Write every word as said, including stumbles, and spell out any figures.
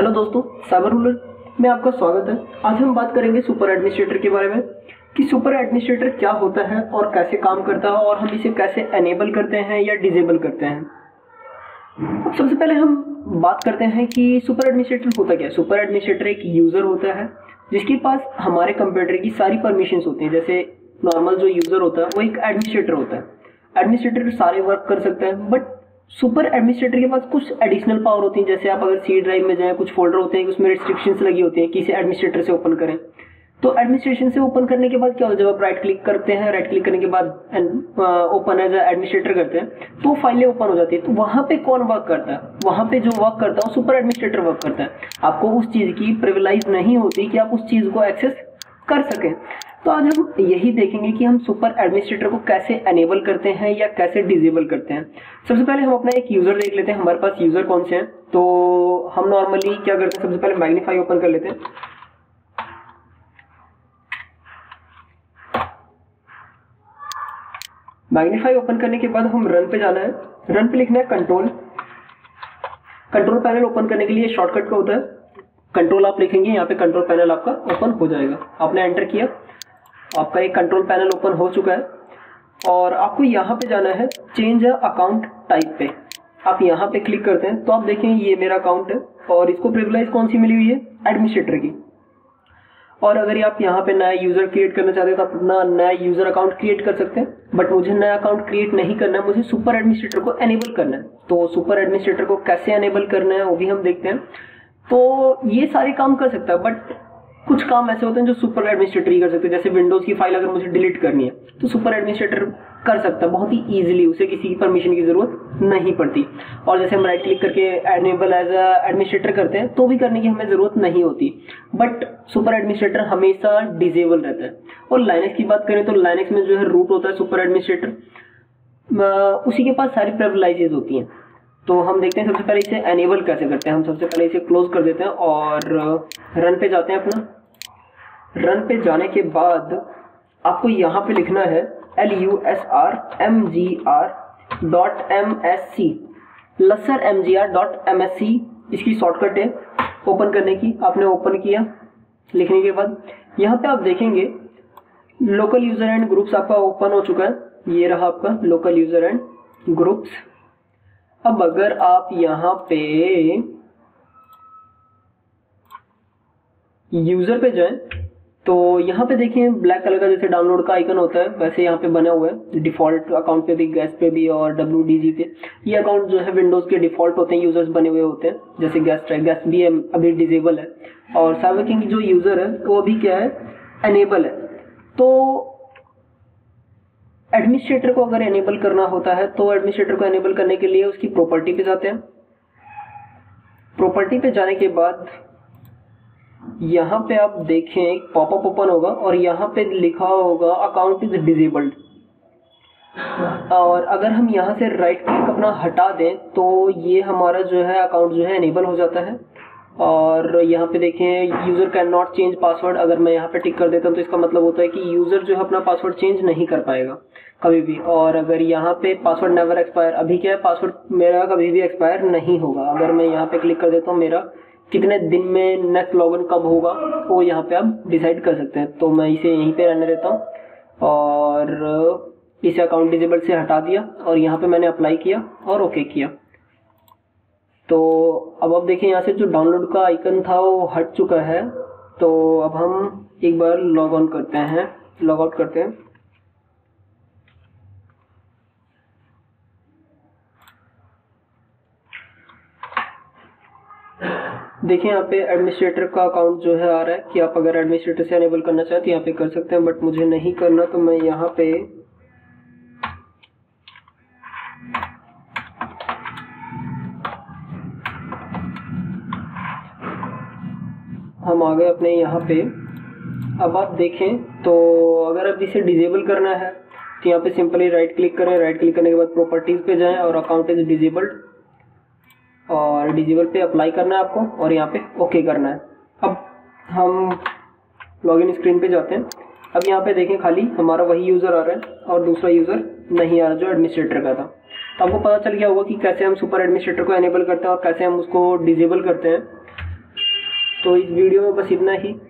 Hello दोस्तों, cyber ruler में आपका स्वागत है। आज हम बात करेंगे सुपर एडमिनिस्ट्रेटर के बारे में कि सुपर एडमिनिस्ट्रेटर क्या होता है और कैसे काम करता है और हम इसे कैसे एनेबल करते हैं या डिजेबल करते हैं। अब सबसे पहले हम बात करते हैं कि सुपर एडमिनिस्ट्रेटर होता क्या है। सुपर एडमिनिस्ट्रेटर एक यूज़र होता है जिसके पास हमारे कंप्यूटर की सारी परमिशंस होती हैं। जैसे नॉर्मल जो यूज़र होता है वो एक एडमिनिस्ट्रेटर होता है। एडमिनिस्ट्रेटर सारे वर्क कर सकता है, बट सुपर एडमिनिस्ट्रेटर के पास कुछ एडिशनल पावर होती है। जैसे आप अगर सी ड्राइव में जाएं, कुछ फोल्डर होते हैं उसमें रिस्ट्रिक्शंस लगी होती हैं कि इसे एडमिनिस्ट्रेटर से ओपन करें। तो एडमिनिस्ट्रेशन से ओपन करने के बाद क्या होता है, जब आप राइट क्लिक करते हैं, राइट क्लिक करने के बाद ओपन एज एडमिनिस्ट्रेटर करते हैं तो फाइलें ओपन हो जाती है। तो वहाँ पे कौन वर्क करता है? वहाँ पे जो वर्क करता है वो सुपर एडमिनिस्ट्रेटर वर्क करता है। आपको उस चीज़ की प्रिविलाइज नहीं होती कि आप उस चीज़ को एक्सेस कर सकें। तो आज हम यही देखेंगे कि हम सुपर एडमिनिस्ट्रेटर को कैसे एनेबल करते हैं या कैसे डिजेबल करते हैं। सबसे पहले हम अपना एक यूज़र देख लेते हैं, हमारे पास यूज़र कौन से हैं। तो हम नॉर्मली क्या करते हैं, सबसे पहले मैग्नीफाई ओपन कर लेते हैं। मैग्नीफाई ओपन करने के बाद हम रन पे जाना है। रन पे लिखना है कंट्रोल। कंट्रोल पैनल ओपन करने के लिए शॉर्टकट का होता है कंट्रोल, आप लिखेंगे यहाँ पे कंट्रोल पैनल आपका ओपन हो जाएगा। आपने एंटर किया, आपका एक कंट्रोल पैनल ओपन हो चुका है और आपको यहाँ पे जाना है चेंज अकाउंट टाइप पे। आप यहाँ पे क्लिक करते हैं तो आप देखें ये मेरा अकाउंट है और इसको प्रिविलेज कौन सी मिली हुई है, एडमिनिस्ट्रेटर की। और अगर आप यहाँ पे नया यूज़र क्रिएट करना चाहते हैं तो आप अपना नया यूज़र अकाउंट क्रिएट कर सकते हैं। बट मुझे नया अकाउंट क्रिएट नहीं करना है, मुझे सुपर एडमिनिस्ट्रेटर को एनेबल करना है। तो सुपर एडमिनिस्ट्रेटर को कैसे एनेबल करना है वो भी हम देखते हैं। तो ये सारे काम कर सकता है, बट कुछ काम ऐसे होते हैं जो सुपर एडमिनिस्ट्रेटर ही कर सकते हैं। जैसे विंडोज़ की फाइल अगर मुझे डिलीट करनी है तो सुपर एडमिनिस्ट्रेटर कर सकता है बहुत ही ईजिली, उसे किसी की परमिशन की ज़रूरत नहीं पड़ती। और जैसे हम राइट क्लिक करके एनेबल एज अ एडमिनिस्ट्रेटर करते हैं तो भी करने की हमें ज़रूरत नहीं होती। बट सुपर एडमिनिस्ट्रेटर हमेशा डिजेबल रहता है। और लाइनक्स की बात करें तो लाइनक्स में जो है रूट होता है सुपर एडमिनिस्ट्रेटर, उसी के पास सारी प्रिविलेजेस होती हैं। तो हम देखते हैं सबसे पहले इसे एनेबल कैसे करते हैं। हम सबसे पहले इसे क्लोज कर देते हैं और रन पे जाते हैं। अपना रन पे जाने के बाद आपको यहाँ पे लिखना है L U S R M G R dot M S C, लसर M G R dot M S C इसकी शॉर्टकट है ओपन करने की। आपने ओपन किया, लिखने के बाद यहाँ पे आप देखेंगे लोकल यूज़र एंड ग्रुप्स आपका ओपन हो चुका है। ये रहा आपका लोकल यूज़र एंड ग्रुप्स। अब अगर आप यहाँ पे यूज़र पे जाएं तो यहाँ पे देखें ब्लैक कलर का जैसे डाउनलोड का आइकन होता है वैसे यहाँ पे बना हुआ है। डिफ़ॉल्ट अकाउंट पे भी, गेस्ट पे भी और डब्ल्यू डी जी पे ये अकाउंट जो है विंडोज़ के डिफ़ॉल्ट होते हैं, यूज़र्स बने हुए होते हैं। जैसे गेस्ट है, गेस्ट भी अभी डिजेबल है और साइबर किंग जो यूज़र है वो अभी क्या है, एनेबल है। तो एडमिनिस्ट्रेटर को अगर एनेबल करना होता है तो एडमिनिस्ट्रेटर को एनेबल करने के लिए उसकी प्रॉपर्टी पे जाते हैं। प्रॉपर्टी पे जाने के बाद यहाँ पे आप देखें एक पॉपअप ओपन होगा और यहाँ पे लिखा होगा अकाउंट इज डिजेबल्ड। और अगर हम यहाँ से राइट क्लिक अपना हटा दें तो ये हमारा जो है अकाउंट जो है एनेबल हो जाता है। और यहाँ पे देखें user can not change password, अगर मैं यहाँ पे टिक कर देता हूँ तो इसका मतलब होता है कि यूज़र जो है अपना पासवर्ड चेंज नहीं कर पाएगा कभी भी। और अगर यहाँ पे पासवर्ड नेवर एक्सपायर, अभी क्या है पासवर्ड मेरा कभी भी एक्सपायर नहीं होगा। अगर मैं यहाँ पे क्लिक कर देता हूँ मेरा कितने दिन में नेक्स्ट लॉगिन कब होगा वो यहाँ पे आप डिसाइड कर सकते हैं। तो मैं इसे यहीं पर रहने देता हूँ और इसे अकाउंट डिजेबल से हटा दिया और यहाँ पर मैंने अप्लाई किया और ओके किया। तो अब आप देखें यहाँ से जो डाउनलोड का आइकन था वो हट चुका है। तो अब हम एक बार लॉग ऑन करते हैं, लॉग आउट करते हैं। देखें यहाँ पे एडमिनिस्ट्रेटर का अकाउंट जो है आ रहा है कि आप अगर एडमिनिस्ट्रेटर से एनेबल करना चाहें तो यहाँ पे कर सकते हैं, बट मुझे नहीं करना तो मैं यहाँ पे हम आ गए अपने यहाँ पे। अब आप देखें तो अगर आप इसे डिजेबल करना है तो यहाँ पे सिंपली राइट क्लिक करें, राइट क्लिक करने के बाद प्रॉपर्टीज़ पे जाएं और अकाउंट इज डिजेबल्ड और डिजेबल पे अप्लाई करना है आपको और यहाँ पे ओके करना है। अब हम लॉगिन स्क्रीन पे जाते हैं। अब यहाँ पे देखें खाली हमारा वही यूज़र आ रहा है और दूसरा यूज़र नहीं आ रहा जो एडमिनिस्ट्रेटर का था। तो आपको पता चल गया होगा कि कैसे हम सुपर एडमिनिस्ट्रेटर को एनेबल करते हैं और कैसे हम उसको डिजेबल करते हैं। तो इस वीडियो में बस इतना ही।